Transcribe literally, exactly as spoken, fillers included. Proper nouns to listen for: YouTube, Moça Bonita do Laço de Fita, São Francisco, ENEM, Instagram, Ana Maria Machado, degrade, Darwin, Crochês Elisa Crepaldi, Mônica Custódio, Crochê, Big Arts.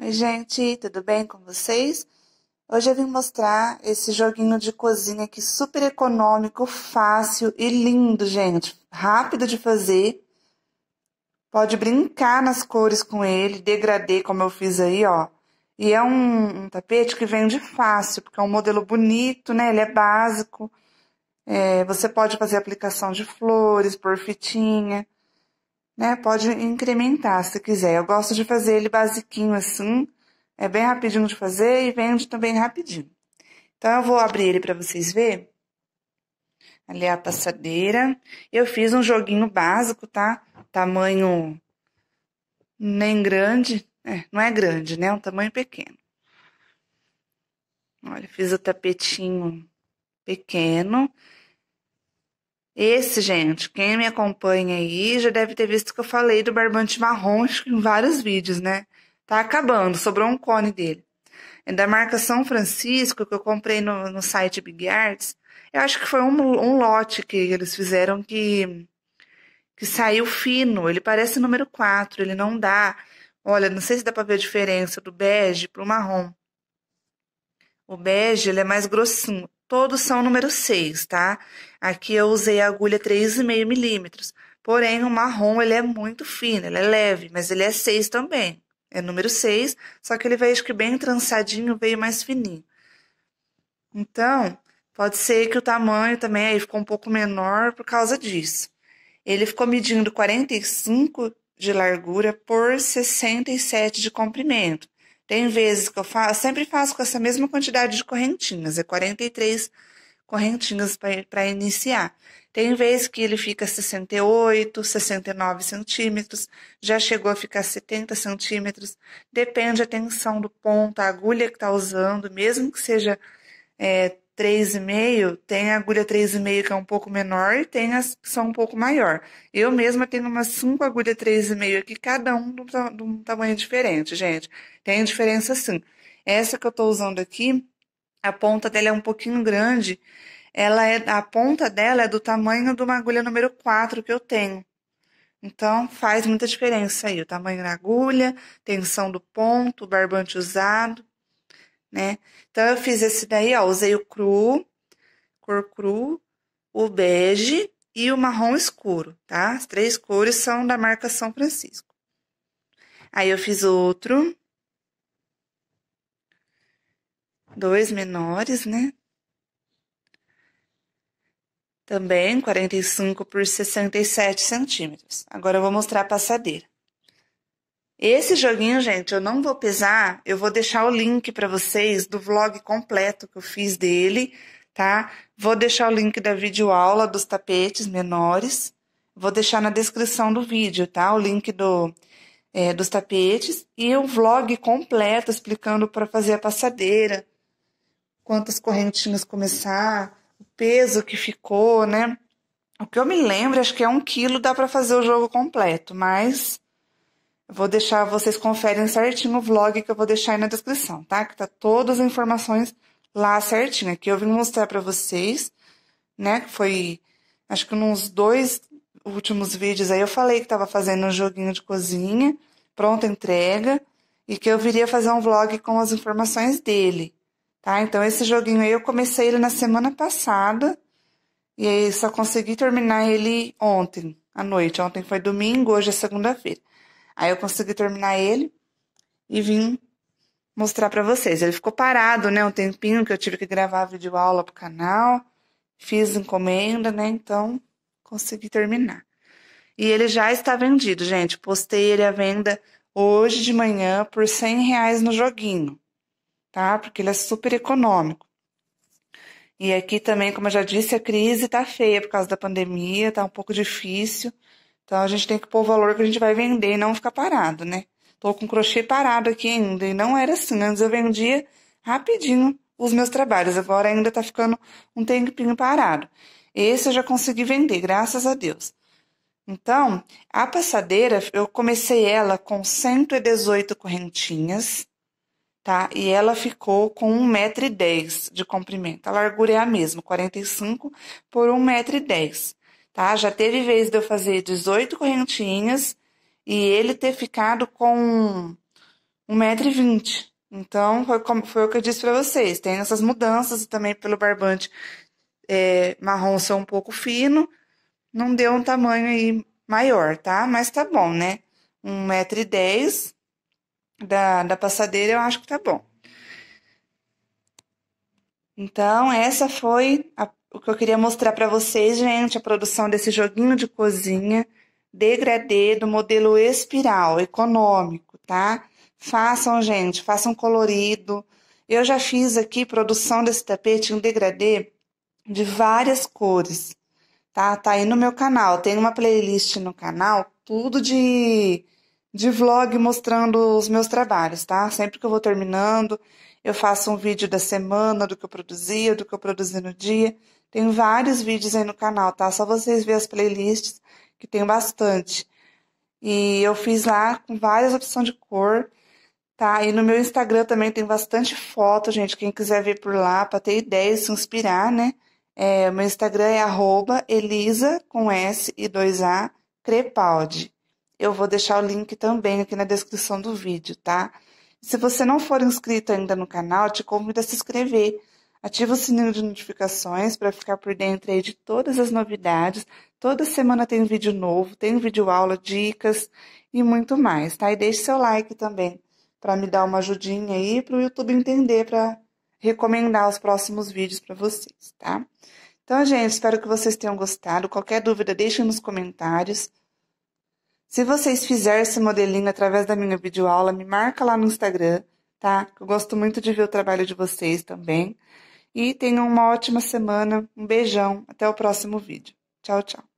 Oi, gente, tudo bem com vocês? Hoje eu vim mostrar esse joguinho de cozinha aqui, super econômico, fácil e lindo, gente. Rápido de fazer. Pode brincar nas cores com ele, degradê, como eu fiz aí, ó. E é um, um tapete que vende fácil, porque é um modelo bonito, né? Ele é básico. É, você pode fazer aplicação de flores, por fitinha. Né, pode incrementar se quiser. Eu gosto de fazer ele basiquinho assim, é bem rapidinho de fazer e vende também rapidinho. Então, eu vou abrir ele para vocês verem. Ali é a passadeira. Eu fiz um joguinho básico, tá? Tamanho nem grande, é, não é grande, né? Um tamanho pequeno. Olha, fiz o tapetinho pequeno. Esse, gente, quem me acompanha aí já deve ter visto que eu falei do barbante marrom em vários vídeos, né? Tá acabando, sobrou um cone dele. É da marca São Francisco, que eu comprei no, no site Big Arts. Eu acho que foi um, um lote que eles fizeram que, que saiu fino. Ele parece número quatro, ele não dá... Olha, não sei se dá pra ver a diferença do bege pro marrom. O bege, ele é mais grossinho. Todos são número seis, tá? Aqui eu usei a agulha três e meio milímetros. Porém, o marrom, ele é muito fino, ele é leve, mas ele é seis também. É número seis, só que ele veio, acho que bem trançadinho, veio mais fininho. Então, pode ser que o tamanho também aí ficou um pouco menor por causa disso. Ele ficou medindo quarenta e cinco de largura por sessenta e sete de comprimento. Tem vezes que eu faço, sempre faço com essa mesma quantidade de correntinhas, é quarenta e três correntinhas para iniciar. Tem vezes que ele fica sessenta e oito, sessenta e nove centímetros, já chegou a ficar setenta centímetros, depende da tensão do ponto, a agulha que tá usando, mesmo que seja é, três e meio, tem a agulha três e meio que é um pouco menor e tem as que são um pouco maior. Eu mesma tenho umas cinco agulhas três e meio aqui, cada um de um tamanho diferente, gente. Tem diferença sim. Essa que eu tô usando aqui, a ponta dela é um pouquinho grande. Ela é, a ponta dela é do tamanho de uma agulha número quatro que eu tenho. Então, faz muita diferença aí. O tamanho da agulha, tensão do ponto, o barbante usado. Né? Então, eu fiz esse daí, ó, usei o cru, cor cru, o bege e o marrom escuro, tá? As três cores são da marca São Francisco. Aí, eu fiz outro. Dois menores, né? Também, quarenta e cinco por sessenta e sete centímetros. Agora, eu vou mostrar a passadeira. Esse joguinho, gente, eu não vou pesar, eu vou deixar o link para vocês do vlog completo que eu fiz dele, tá? Vou deixar o link da videoaula dos tapetes menores, vou deixar na descrição do vídeo, tá? O link do, é, dos tapetes e o vlog completo explicando para fazer a passadeira, quantas correntinhas começar, o peso que ficou, né? O que eu me lembro, acho que é um quilo, dá para fazer o jogo completo, mas... Vou deixar, vocês conferem certinho o vlog que eu vou deixar aí na descrição, tá? Que tá todas as informações lá certinho. Aqui eu vim mostrar pra vocês, né? Que foi, acho que nos dois últimos vídeos aí eu falei que tava fazendo um joguinho de cozinha, pronta entrega, e que eu viria fazer um vlog com as informações dele, tá? Então, esse joguinho aí eu comecei ele na semana passada, e aí só consegui terminar ele ontem, à noite. Ontem foi domingo, hoje é segunda-feira. Aí eu consegui terminar ele e vim mostrar pra vocês. Ele ficou parado, né, um tempinho que eu tive que gravar a videoaula pro canal. Fiz encomenda, né, então consegui terminar. E ele já está vendido, gente. Postei ele à venda hoje de manhã por cem reais no joguinho, tá? Porque ele é super econômico. E aqui também, como eu já disse, a crise tá feia por causa da pandemia, tá um pouco difícil. Então, a gente tem que pôr o valor que a gente vai vender e não ficar parado, né? Tô com o crochê parado aqui ainda, e não era assim. Antes eu vendia rapidinho os meus trabalhos, agora ainda tá ficando um tempinho parado. Esse eu já consegui vender, graças a Deus. Então, a passadeira, eu comecei ela com cento e dezoito correntinhas, tá? E ela ficou com um metro e dez de comprimento. A largura é a mesma, quarenta e cinco por um metro e dez. tá? Já teve vez de eu fazer dezoito correntinhas e ele ter ficado com um metro e vinte. Então, foi, foi o que eu disse para vocês. Tem essas mudanças e também pelo barbante é, marrom ser um pouco fino, não deu um tamanho aí maior, tá? Mas tá bom, né? um metro e dez da, da passadeira eu acho que tá bom. Então, essa foi a, o que eu queria mostrar para vocês, gente, a produção desse joguinho de cozinha degradê do modelo espiral, econômico, tá? Façam, gente, façam colorido. Eu já fiz aqui produção desse tapete em degradê de várias cores, tá? Tá aí no meu canal, tem uma playlist no canal, tudo de, de vlog mostrando os meus trabalhos, tá? Sempre que eu vou terminando, eu faço um vídeo da semana, do que eu produzia, do que eu produzi no dia. Tem vários vídeos aí no canal, tá? Só vocês verem as playlists, que tem bastante. E eu fiz lá com várias opções de cor, tá? E no meu Instagram também tem bastante foto, gente. Quem quiser ver por lá, pra ter ideia e se inspirar, né? É, meu Instagram é arroba Elisa, com S e dois A, Crepaldi. Eu vou deixar o link também aqui na descrição do vídeo, tá? Se você não for inscrito ainda no canal, te convido a se inscrever. Ativa o sininho de notificações para ficar por dentro aí de todas as novidades. Toda semana tem vídeo novo, tem vídeo aula, dicas e muito mais, tá? E deixe seu like também para me dar uma ajudinha aí para o YouTube entender, para recomendar os próximos vídeos para vocês, tá? Então, gente, espero que vocês tenham gostado. Qualquer dúvida, deixem nos comentários. Se vocês fizerem esse modelinho através da minha videoaula, me marca lá no Instagram, tá? Eu gosto muito de ver o trabalho de vocês também. E tenham uma ótima semana, um beijão, até o próximo vídeo. Tchau, tchau.